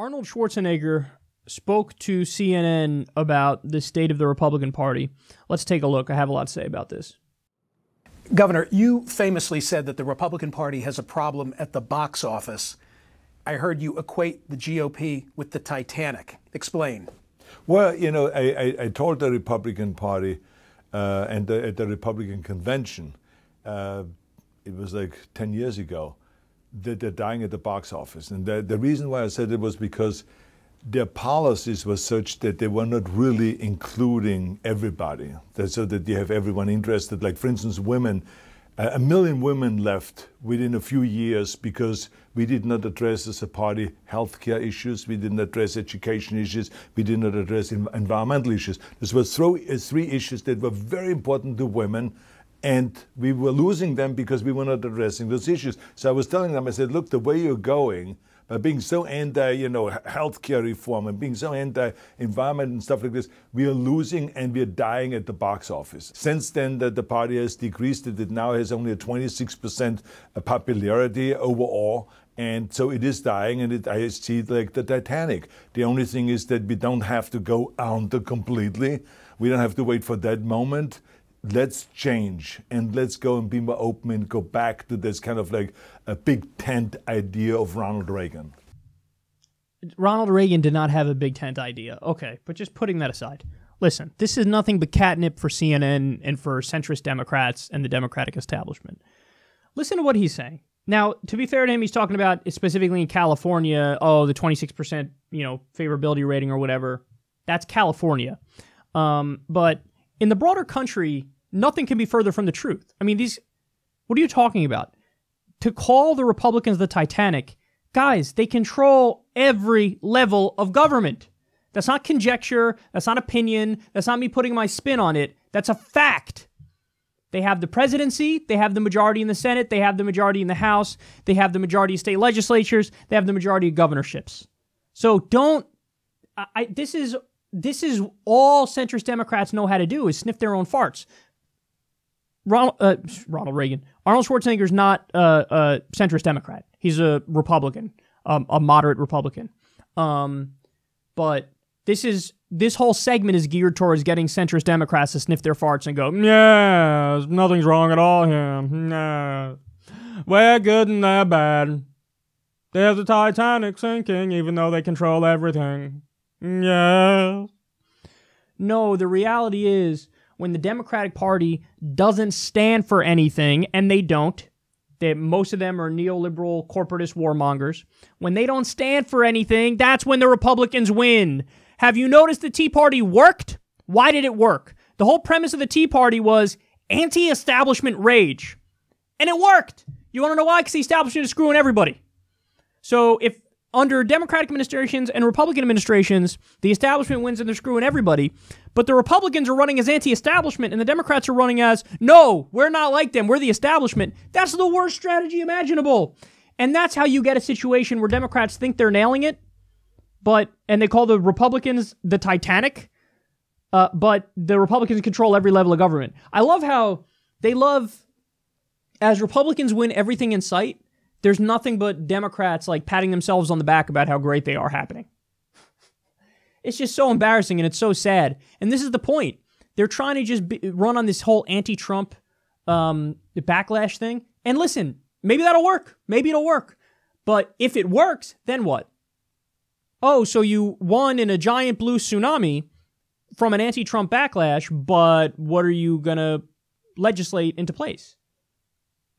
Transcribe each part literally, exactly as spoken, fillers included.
Arnold Schwarzenegger spoke to C N N about the state of the Republican Party. Let's take a look. I have a lot to say about this. Governor, you famously said that the Republican Party has a problem at the box office. I heard you equate the G O P with the Titanic. Explain. Well, you know, I, I, I told the Republican Party uh, and the, at the Republican convention, uh, it was like ten years ago, that they're dying at the box office. And the, the reason why I said it was because their policies were such that they were not really including everybody, that, so that you have everyone interested. Like, for instance, women. Uh, a million women left within a few years because we did not address as a party healthcare issues, we didn't address education issues, we did not address in environmental issues. These were three, uh, three issues that were very important to women, and we were losing them because we were not addressing those issues. So I was telling them, I said, look, the way you're going, by being so anti, you know, healthcare reform and being so anti-environment and stuff like this, we are losing and we are dying at the box office. Since then, the, the party has decreased. It now has only a twenty-six percent popularity overall. And so it is dying, and it, I see it like the Titanic. The only thing is that we don't have to go under completely. We don't have to wait for that moment. Let's change and let's go and be more open and go back to this kind of like a big tent idea of Ronald Reagan. Ronald Reagan did not have a big tent idea. Okay, but just putting that aside, listen, this is nothing but catnip for C N N and for centrist Democrats and the Democratic establishment. Listen to what he's saying. Now, to be fair to him, he's talking about specifically in California, oh, the twenty-six percent, you know, favorability rating or whatever. That's California. Um, but in the broader country, nothing can be further from the truth. I mean, these, what are you talking about? To call the Republicans the Titanic, guys, they control every level of government. That's not conjecture, that's not opinion, that's not me putting my spin on it, that's a fact. They have the presidency, they have the majority in the Senate, they have the majority in the House, they have the majority of state legislatures, they have the majority of governorships. So don't, I, I this is, This is all centrist Democrats know how to do, is sniff their own farts. Ronald, uh, Ronald Reagan. Arnold Schwarzenegger's not uh, a centrist Democrat. He's a Republican, um, a moderate Republican. Um, but this is this whole segment is geared towards getting centrist Democrats to sniff their farts and go, yeah, nothing's wrong at all here. Nah. We're good and they're bad. There's a Titanic sinking, even though they control everything. Yeah. No, the reality is when the Democratic Party doesn't stand for anything, and they don't, they, most of them are neoliberal corporatist warmongers, when they don't stand for anything, that's when the Republicans win. Have you noticed the Tea Party worked? Why did it work? The whole premise of the Tea Party was anti-establishment rage. And it worked. You want to know why? Because the establishment is screwing everybody. So if under Democratic administrations and Republican administrations, the establishment wins and they're screwing everybody. But the Republicans are running as anti-establishment and the Democrats are running as, no, we're not like them, we're the establishment. That's the worst strategy imaginable. And that's how you get a situation where Democrats think they're nailing it, but and they call the Republicans the Titanic, uh, but the Republicans control every level of government. I love how they love, as Republicans win everything in sight, there's nothing but Democrats, like, patting themselves on the back about how great they are happening. It's just so embarrassing, and it's so sad. And this is the point. They're trying to just be, run on this whole anti-Trump um, backlash thing. And listen, maybe that'll work. Maybe it'll work. But if it works, then what? Oh, so you won in a giant blue tsunami from an anti-Trump backlash, but what are you going to legislate into place?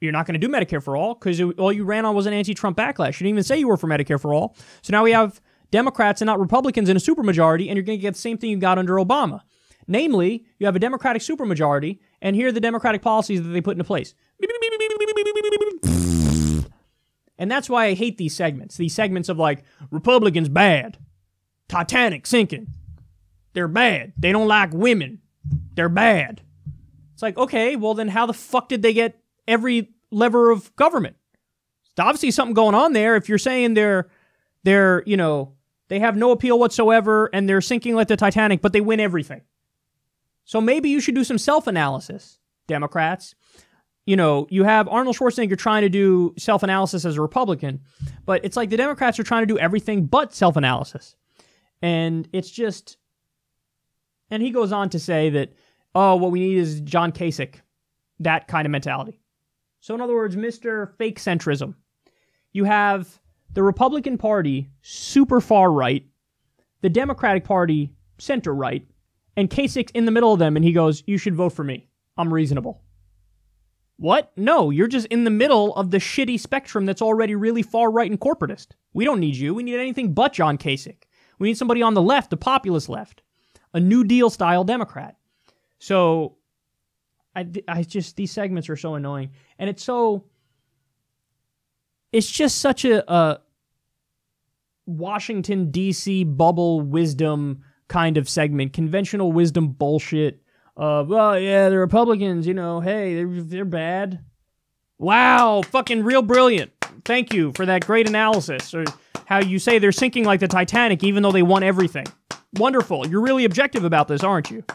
You're not going to do Medicare for All because all you ran on was an anti-Trump backlash. You didn't even say you were for Medicare for All. So now we have Democrats and not Republicans in a supermajority, and you're going to get the same thing you got under Obama. Namely, you have a Democratic supermajority, and here are the Democratic policies that they put into place. And that's why I hate these segments. These segments of, like, Republicans bad. Titanic sinking. They're bad. They don't like women. They're bad. It's like, okay, well then how the fuck did they get every lever of government? There's obviously something going on there. If you're saying they're, they're, you know, they have no appeal whatsoever and they're sinking like the Titanic, but they win everything. So maybe you should do some self-analysis, Democrats. you know, you have Arnold Schwarzenegger trying to do self-analysis as a Republican, but it's like the Democrats are trying to do everything but self-analysis. And it's just... And he goes on to say that, oh, what we need is John Kasich, that kind of mentality. So in other words, Mister Fake Centrism. You have the Republican Party super far right, the Democratic Party center right, and Kasich's in the middle of them, and he goes, you should vote for me. I'm reasonable. What? No, you're just in the middle of the shitty spectrum that's already really far right and corporatist. We don't need you. We need anything but John Kasich. We need somebody on the left, the populist left, a New Deal-style Democrat. So, I, I just, these segments are so annoying. And it's so, it's just such a, a Washington, D C bubble wisdom kind of segment, conventional wisdom bullshit. Uh, well, yeah, the Republicans, you know, hey, they're, they're bad. Wow, fucking real brilliant. Thank you for that great analysis. Or how you say they're sinking like the Titanic even though they won everything. Wonderful. You're really objective about this, aren't you?